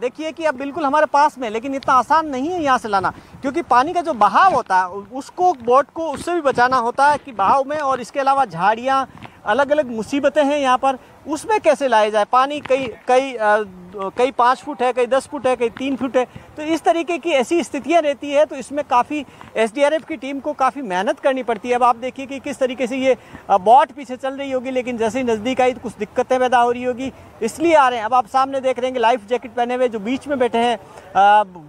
देखिए कि अब बिल्कुल हमारे पास में, लेकिन इतना आसान नहीं है यहाँ से लाना, क्योंकि पानी का जो बहाव होता है उसको, बोट को उससे भी बचाना होता है कि बहाव में, और इसके अलावा झाड़ियाँ, अलग अलग मुसीबतें हैं यहाँ पर, उसमें कैसे लाया जाए पानी। कई 5 फुट है, कई 10 फुट है, कई 3 फुट है, तो इस तरीके की ऐसी स्थितियाँ रहती है, तो इसमें काफ़ी एसडीआरएफ की टीम को काफ़ी मेहनत करनी पड़ती है। अब आप देखिए कि किस तरीके से ये बोट पीछे चल रही होगी, लेकिन जैसे ही नज़दीक आई तो कुछ दिक्कतें पैदा हो रही होगी, इसलिए आ रहे हैं। अब आप सामने देख रहे हैं कि लाइफ जैकेट पहने हुए जो बीच में बैठे हैं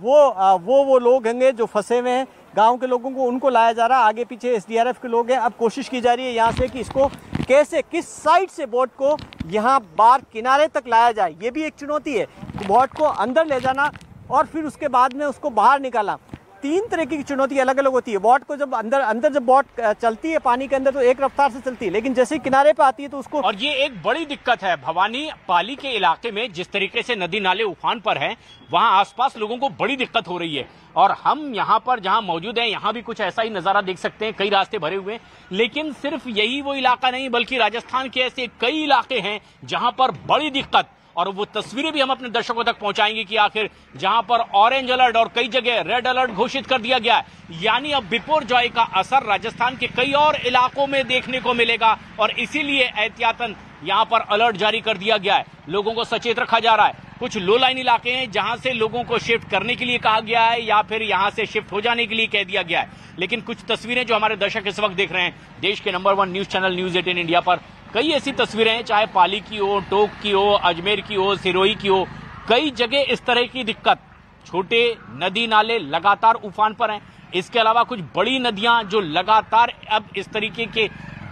वो लोग होंगे जो फंसे हुए हैं, गाँव के लोगों को, उनको लाया जा रहा है। आगे पीछे एसडीआरएफ के लोग हैं। अब कोशिश की जा रही है यहाँ से कि इसको कैसे, किस साइड से बोट को यहाँ बाहर किनारे तक लाया जाए, ये भी एक चुनौती है। बोट को अंदर ले जाना और फिर उसके बाद में उसको बाहर निकालना, 3 तरीके की चुनौती अलग अलग होती है। बोट को जब अंदर जब बोट चलती है पानी के अंदर तो एक रफ्तार से चलती है, लेकिन जैसे ही किनारे पे आती है तो उसको, और ये एक बड़ी दिक्कत है भवानी। पाली के इलाके में जिस तरीके से नदी नाले उफान पर हैं, वहाँ आसपास लोगों को बड़ी दिक्कत हो रही है, और हम यहाँ पर जहाँ मौजूद हैं यहाँ भी कुछ ऐसा ही नज़ारा देख सकते हैं, कई रास्ते भरे हुए हैं। लेकिन सिर्फ यही वो इलाका नहीं, बल्कि राजस्थान के ऐसे कई इलाके हैं जहाँ पर बड़ी दिक्कत, और वो तस्वीरें भी हम अपने दर्शकों तक पहुंचाएंगे कि आखिर जहां पर ऑरेंज अलर्ट और कई जगह रेड अलर्ट घोषित कर दिया गया है, यानी अब बिपरजॉय का असर राजस्थान के कई और इलाकों में देखने को मिलेगा, और इसीलिए एहतियातन यहां पर अलर्ट जारी कर दिया गया है। लोगों को सचेत रखा जा रहा है। कुछ लो लाइन इलाके हैं जहां से लोगों को शिफ्ट करने के लिए कहा गया है, या फिर यहां से शिफ्ट हो जाने के लिए कह दिया गया है। लेकिन कुछ तस्वीरें जो हमारे दर्शक इस वक्त देख रहे हैं, देश के number 1 news channel News18 India पर कई ऐसी तस्वीरें हैं, चाहे पाली की हो, टोक की हो, अजमेर की हो, सिरोही की हो, कई जगह इस तरह की दिक्कत। छोटे नदी नाले लगातार उफान पर हैं, इसके अलावा कुछ बड़ी नदियां जो लगातार अब इस तरीके के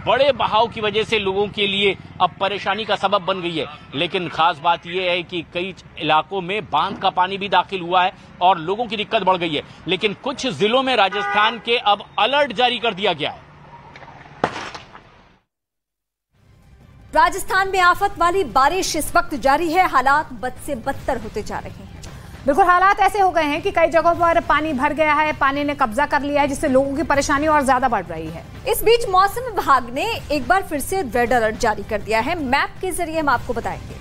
बड़े बहाव की वजह से लोगों के लिए अब परेशानी का सबब बन गई है। लेकिन खास बात यह है कि कई इलाकों में बांध का पानी भी दाखिल हुआ है और लोगों की दिक्कत बढ़ गई है। लेकिन कुछ जिलों में राजस्थान के अब अलर्ट जारी कर दिया गया है। राजस्थान में आफत वाली बारिश इस वक्त जारी है, हालात बद से बदतर होते जा रहे हैं। बिल्कुल हालात ऐसे हो गए हैं कि कई जगहों पर पानी भर गया है, पानी ने कब्जा कर लिया है, जिससे लोगों की परेशानी और ज्यादा बढ़ रही है। इस बीच मौसम विभाग ने एक बार फिर से रेड अलर्ट जारी कर दिया है। मैप के जरिए हम आपको बताएंगे,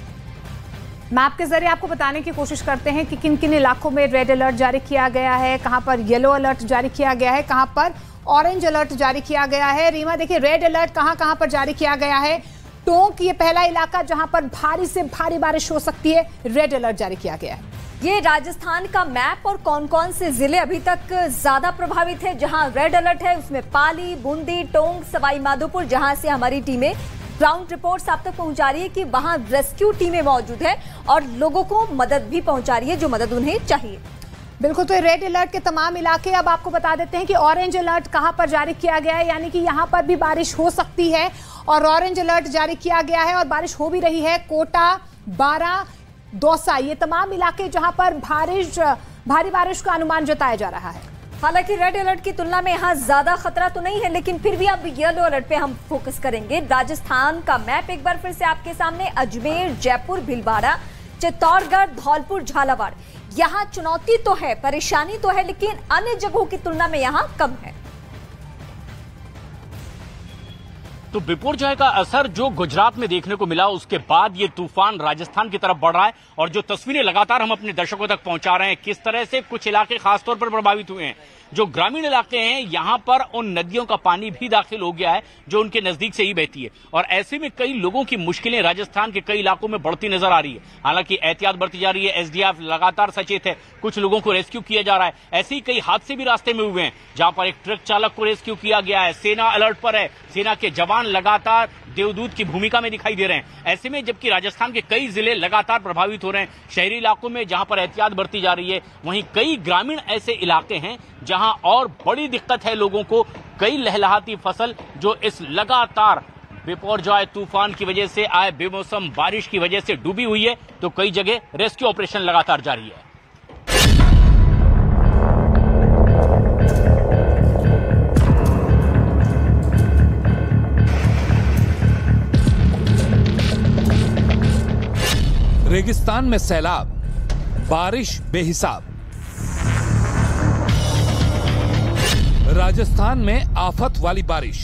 मैप के जरिए आपको बताने की कोशिश करते हैं कि किन किन इलाकों में रेड अलर्ट जारी किया गया है, कहाँ पर येलो अलर्ट जारी किया गया है, कहाँ पर ऑरेंज अलर्ट जारी किया गया है। रीमा देखिए, रेड अलर्ट कहाँ कहाँ पर जारी किया गया है। टोंक ये पहला इलाका जहां पर भारी से भारी बारिश हो सकती है, रेड अलर्ट जारी किया गया है। ये राजस्थान का मैप, और कौन कौन से जिले अभी तक ज्यादा प्रभावित है जहां रेड अलर्ट है, उसमें पाली, बूंदी, टोंक, सवाई माधोपुर, जहां से हमारी टीमें ग्राउंड रिपोर्ट्स आप तक पहुंचा रही है कि वहां रेस्क्यू टीमें मौजूद है और लोगों को मदद भी पहुंचा रही है जो मदद उन्हें चाहिए। बिल्कुल, तो रेड अलर्ट के तमाम इलाके। अब आपको बता देते हैं कि ऑरेंज अलर्ट कहां पर जारी किया गया है, यानी कि यहां पर भी बारिश हो सकती है और ऑरेंज अलर्ट जारी किया गया है और बारिश हो भी रही है। कोटा, बारा, दौसा, ये तमाम इलाके जहां पर भारी बारिश का अनुमान जताया जा रहा है। हालांकि रेड अलर्ट की तुलना में यहां ज्यादा खतरा तो नहीं है, लेकिन फिर भी अब येलो अलर्ट पे हम फोकस करेंगे। राजस्थान का मैप एक बार फिर से आपके सामने, अजमेर, जयपुर, भीलवाड़ा, चित्तौड़गढ़, धौलपुर, झालावाड़, यहाँ चुनौती तो है, परेशानी तो है, लेकिन अन्य जगहों की तुलना में यहाँ कम है। तो बिपरजॉय का असर जो गुजरात में देखने को मिला, उसके बाद ये तूफान राजस्थान की तरफ बढ़ रहा है, और जो तस्वीरें लगातार हम अपने दर्शकों तक पहुंचा रहे हैं किस तरह से कुछ इलाके खासतौर पर प्रभावित हुए हैं। जो ग्रामीण इलाके हैं यहाँ पर उन नदियों का पानी भी दाखिल हो गया है जो उनके नजदीक से ही बहती है, और ऐसे में कई लोगों की मुश्किलें राजस्थान के कई इलाकों में बढ़ती नजर आ रही है। हालांकि एहतियात बढ़ती जा रही है, एसडीआरएफ लगातार सचेत है, कुछ लोगों को रेस्क्यू किया जा रहा है। ऐसे ही कई हादसे भी रास्ते में हुए हैं जहां पर एक ट्रक चालक को रेस्क्यू किया गया है। सेना अलर्ट पर है, सेना के जवान लगातार देवदूत की भूमिका में दिखाई दे रहे हैं। ऐसे में जबकि राजस्थान के कई जिले लगातार प्रभावित हो रहे हैं, शहरी इलाकों में जहां पर एहतियात बढ़ती जा रही है, वहीं कई ग्रामीण ऐसे इलाके हैं जहां और बड़ी दिक्कत है लोगों को। कई लहलहाती फसल जो इस लगातार बिपरजॉय तूफान की वजह से आए बेमौसम बारिश की वजह से डूबी हुई है, तो कई जगह रेस्क्यू ऑपरेशन लगातार जारी है। रेगिस्तान में सैलाब, बारिश बेहिसाब। राजस्थान में आफत वाली बारिश।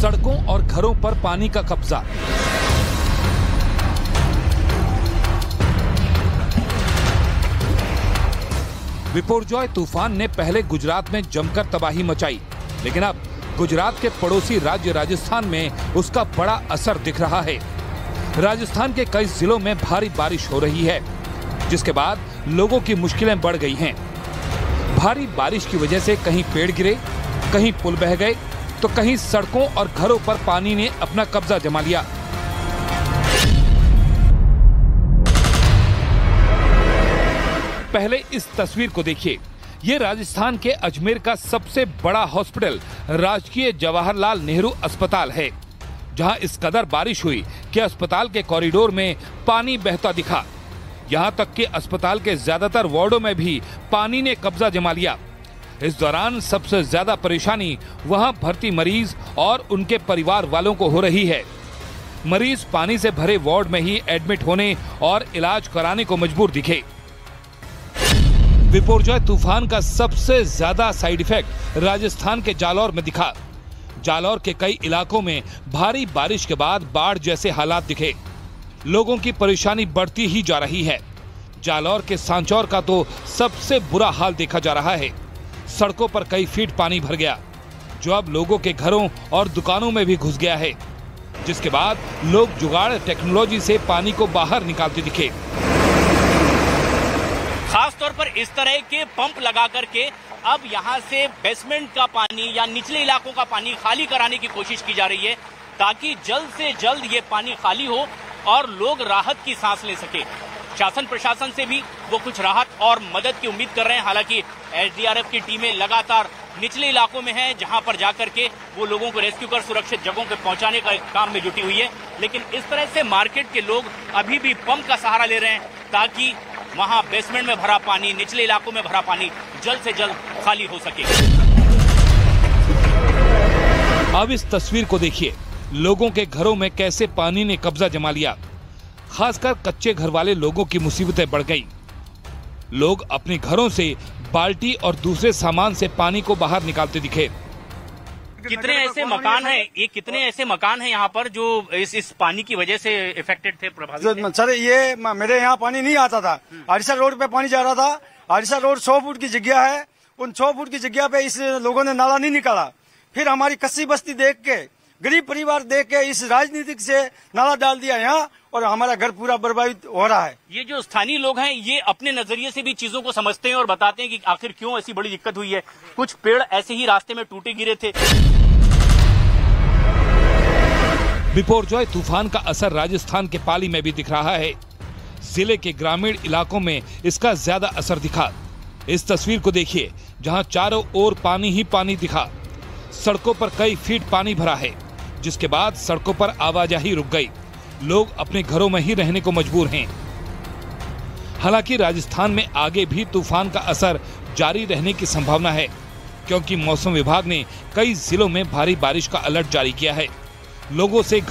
सड़कों और घरों पर पानी का कब्जा। बिपरजॉय तूफान ने पहले गुजरात में जमकर तबाही मचाई, लेकिन अब गुजरात के पड़ोसी राज्य राजस्थान में उसका बड़ा असर दिख रहा है। राजस्थान के कई जिलों में भारी बारिश हो रही है, जिसके बाद लोगों की मुश्किलें बढ़ गई हैं। भारी बारिश की वजह से कहीं पेड़ गिरे, कहीं पुल बह गए, तो कहीं सड़कों और घरों पर पानी ने अपना कब्जा जमा लिया। पहले इस तस्वीर को देखिए। ये राजस्थान के अजमेर का सबसे बड़ा हॉस्पिटल राजकीय जवाहरलाल नेहरू अस्पताल है, जहां इस कदर बारिश हुई कि अस्पताल के कॉरिडोर में पानी बहता दिखा। यहां तक कि अस्पताल के ज्यादातर वार्डों में भी पानी ने कब्जा जमा लिया। इस दौरान सबसे ज्यादा परेशानी वहां भर्ती मरीज और उनके परिवार वालों को हो रही है। मरीज पानी से भरे वार्ड में ही एडमिट होने और इलाज कराने को मजबूर दिखे। बिपरजॉय तूफान का सबसे ज्यादा साइड इफेक्ट राजस्थान के जालौर में दिखा। जालौर के कई इलाकों में भारी बारिश के बाद बाढ़ जैसे हालात दिखे। लोगों की परेशानी बढ़ती ही जा रही है। जालौर के सांचौर का तो सबसे बुरा हाल देखा जा रहा है। सड़कों पर कई फीट पानी भर गया, जो अब लोगों के घरों और दुकानों में भी घुस गया है, जिसके बाद लोग जुगाड़ टेक्नोलॉजी से पानी को बाहर निकालते दिखे। खासतौर पर इस तरह के पंप लगा करके अब यहाँ से बेसमेंट का पानी या निचले इलाकों का पानी खाली कराने की कोशिश की जा रही है, ताकि जल्द से जल्द ये पानी खाली हो और लोग राहत की सांस ले सके। शासन प्रशासन से भी वो कुछ राहत और मदद की उम्मीद कर रहे हैं। हालांकि एसडीआरएफ की टीमें लगातार निचले इलाकों में हैं, जहां पर जाकर के वो लोगों को रेस्क्यू कर सुरक्षित जगहों पर पहुंचाने का काम में जुटी हुई है। लेकिन इस तरह से मार्केट के लोग अभी भी पंप का सहारा ले रहे हैं, ताकि वहां बेसमेंट में भरा पानी, निचले इलाकों में भरा पानी जल्द से जल्द खाली हो सके। अब इस तस्वीर को देखिए, लोगों के घरों में कैसे पानी ने कब्जा जमा लिया। खासकर कच्चे घर वाले लोगों की मुसीबतें बढ़ गई। लोग अपने घरों से बाल्टी और दूसरे सामान से पानी को बाहर निकालते दिखे। कितने ऐसे मकान हैं, ये कितने ऐसे मकान हैं यहाँ पर जो इस पानी की वजह से इफेक्टेड थे, प्रभावित थे? सर, ये मेरे यहाँ पानी नहीं आता था। हरिशा रोड पे पानी जा रहा था। हरिशा रोड 100 फुट की जगह है। उन 100 फुट की जगह पे इस लोगों ने नाला नहीं निकाला। फिर हमारी कस्सी बस्ती देख के, गरीब परिवार देख के इस राजनीतिक से नाला डाल दिया यहाँ, और हमारा घर पूरा बर्बाद हो रहा है। ये जो स्थानीय लोग हैं, ये अपने नजरिए से भी चीजों को समझते हैं और बताते हैं कि आखिर क्यों ऐसी बड़ी दिक्कत हुई है। कुछ पेड़ ऐसे ही रास्ते में टूटे गिरे थे। बिपरजॉय तूफान का असर राजस्थान के पाली में भी दिख रहा है। जिले के ग्रामीण इलाकों में इसका ज्यादा असर दिखा। इस तस्वीर को देखिए, जहाँ चारों ओर पानी ही पानी दिखा। सड़कों पर कई फीट पानी भरा है, जिसके बाद सड़कों पर आवाजाही रुक गई। लोग अपने घरों में ही रहने को मजबूर हैं। हालांकि राजस्थान में आगे भी तूफान का असर जारी रहने की संभावना है, क्योंकि मौसम विभाग ने कई जिलों में भारी बारिश का अलर्ट जारी किया है। लोगों से